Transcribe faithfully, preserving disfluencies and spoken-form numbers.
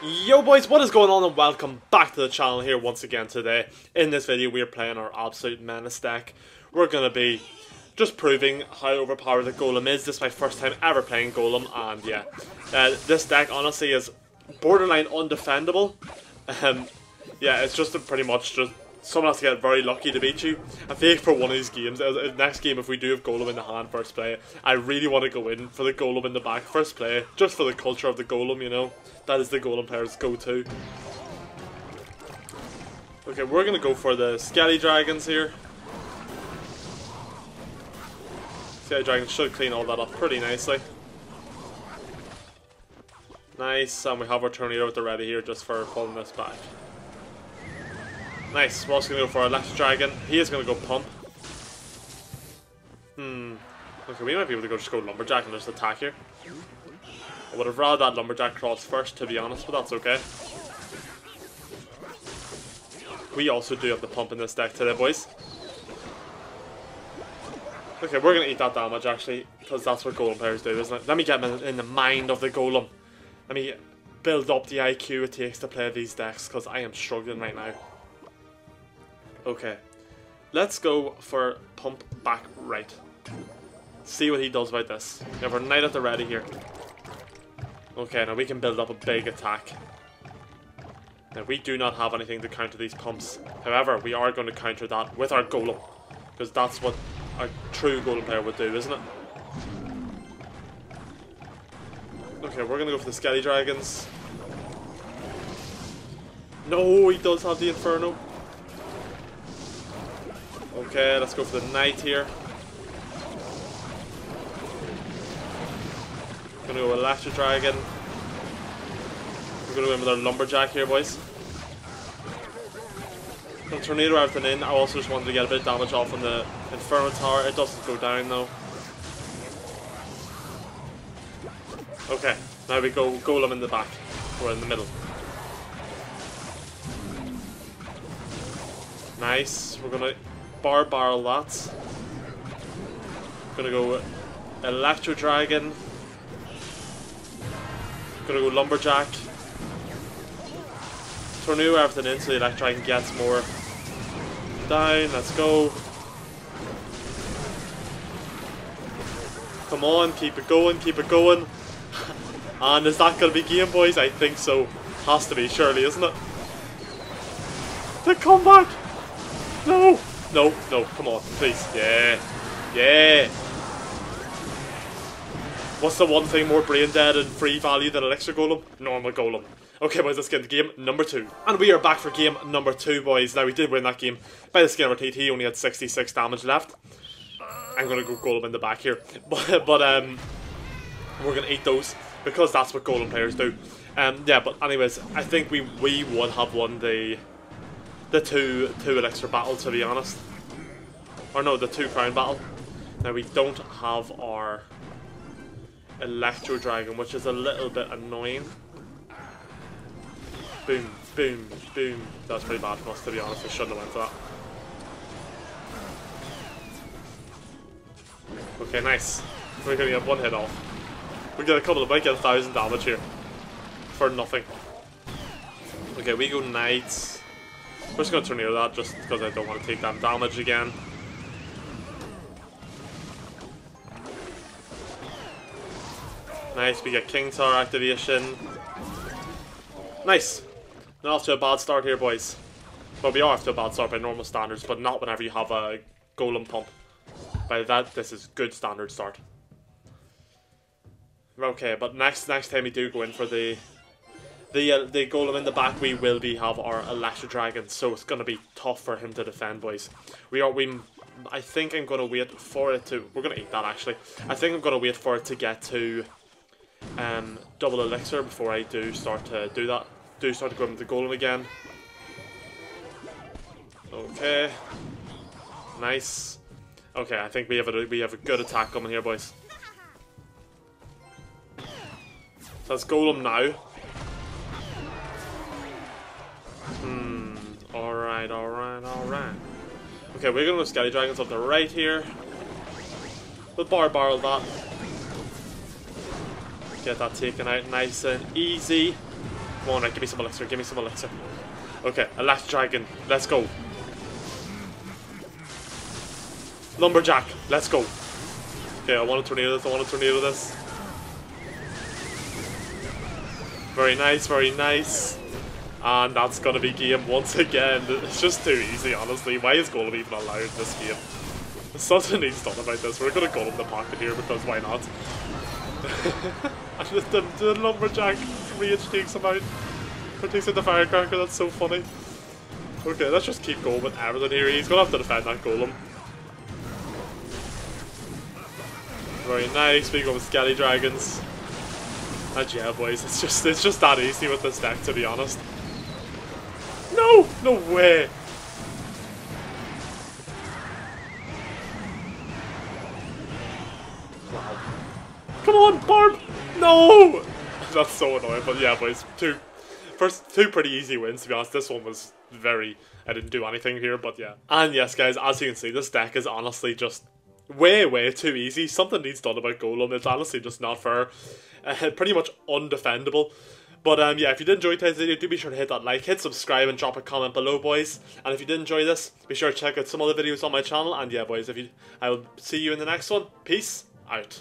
Yo boys, what is going on, and welcome back to the channel here once again today. In this video we are playing our absolute menace deck. We're going to be just proving how overpowered the Golem is. This is my first time ever playing Golem, and yeah, uh, this deck honestly is borderline undefendable. Um, yeah, it's just pretty much just someone has to get very lucky to beat you. I think for one of these games, the next game if we do have Golem in the hand first play, I really want to go in for the Golem in the back first play, just for the culture of the Golem, you know. That is the Golem player's go-to. Okay, we're going to go for the Skelly Dragons here. Skelly Dragons should clean all that up pretty nicely. Nice, and we have our Tornado at the ready here just for pulling this back. Nice, we're also going to go for our Electric Dragon. He is going to go Pump. Hmm, okay, we might be able to go just go Lumberjack and just attack here. I would have rather that Lumberjack cross first, to be honest, but that's okay. We also do have the Pump in this deck today, boys. Okay, we're going to eat that damage, actually, because that's what Golem players do, isn't it? Let me get in the mind of the Golem. Let me build up the I Q it takes to play these decks, because I am struggling right now. Okay, let's go for Pump back right. See what he does about this. We have our Knight at the ready here. Okay, now we can build up a big attack. Now we do not have anything to counter these pumps. However, we are going to counter that with our Golem, because that's what a true Golem player would do, isn't it? Okay, we're going to go for the Skelly Dragons. No, he does have the Inferno. Okay, let's go for the Knight here. Gonna go Electric Dragon. We're gonna go in with our Lumberjack here, boys. Gonna Tornado everything in. I also just wanted to get a bit of damage off on the Inferno Tower. It doesn't go down though. Okay, now we go Golem in the back. We're in the middle. Nice. We're gonna Bar Barrel that. Gonna go Electro Dragon. Gonna go Lumberjack. Tornado everything in so the Electro Dragon gets more down. Let's go. Come on, keep it going, keep it going. And is that gonna be game, boys? I think so. Has to be, surely, isn't it? The comeback! No! No, no, come on, please. Yeah. Yeah. What's the one thing more brain dead and free value than Elixir Golem? Normal Golem. Okay, boys, let's get into game number two. And we are back for game number two, boys. Now, we did win that game by the skin of our teeth. He only had sixty-six damage left. I'm going to go Golem in the back here. But, but um, we're going to eat those because that's what Golem players do. Um, yeah, but anyways, I think we, we would have won the... The two, two elixir battle, to be honest. Or no, the two crown battle. Now we don't have our Electro Dragon, which is a little bit annoying. Boom, boom, boom. That's pretty bad for us, to be honest. We shouldn't have went for that. Okay, nice. We're going to get one hit off. We get a couple of, might get a thousand damage here. For nothing. Okay, we go Knights. We're just going to tornado that just because I don't want to take that damage again. Nice, we get King Tower activation. Nice. Not off to a bad start here, boys. But we are off to a bad start by normal standards, but not whenever you have a Golem Pump. By that, this is good standard start. Okay, but next next time we do go in for the... The, uh, the Golem in the back, we will be have our Electro Dragon, so it's going to be tough for him to defend, boys. We are, we, I think I'm going to wait for it to, we're going to eat that actually. I think I'm going to wait for it to get to um, double elixir before I do start to do that, do start to go into the Golem again. Okay, nice. Okay, I think we have a, we have a good attack coming here, boys. So that's Golem now. Hmm, alright, alright, alright. Okay, we're gonna go Skelly Dragons up the right here. We'll bar barrel that. Get that taken out nice and easy. Come on, right, give me some elixir, give me some elixir. Okay, a last dragon, let's go. Lumberjack, let's go. Okay, I want to tornado this, I want to tornado this. Very nice, very nice. And that's gonna be game once again. It's just too easy, honestly. Why is Golem even allowed in this game? Something needs done about this. We're gonna Golem the pocket here because why not? And the, the, the lumberjack rage takes him out. Or takes out the firecracker, that's so funny. Okay, let's just keep going with everything here. He's gonna have to defend that Golem. Very nice, we go with Skelly Dragons. And yeah boys, it's just it's just that easy with this deck to be honest. No! No way! Wow. Come on, Barb! No! That's so annoying, but yeah boys, two first two pretty easy wins to be honest. This one was very I didn't do anything here, but yeah. And yes guys, as you can see, this deck is honestly just way, way too easy. Something needs done about Golem. It's honestly just not fair. Uh, pretty much undefendable. But um, yeah, if you did enjoy today's video, do be sure to hit that like, hit subscribe, and drop a comment below, boys. And if you did enjoy this, be sure to check out some other videos on my channel. And yeah, boys, if you, I will see you in the next one. Peace out.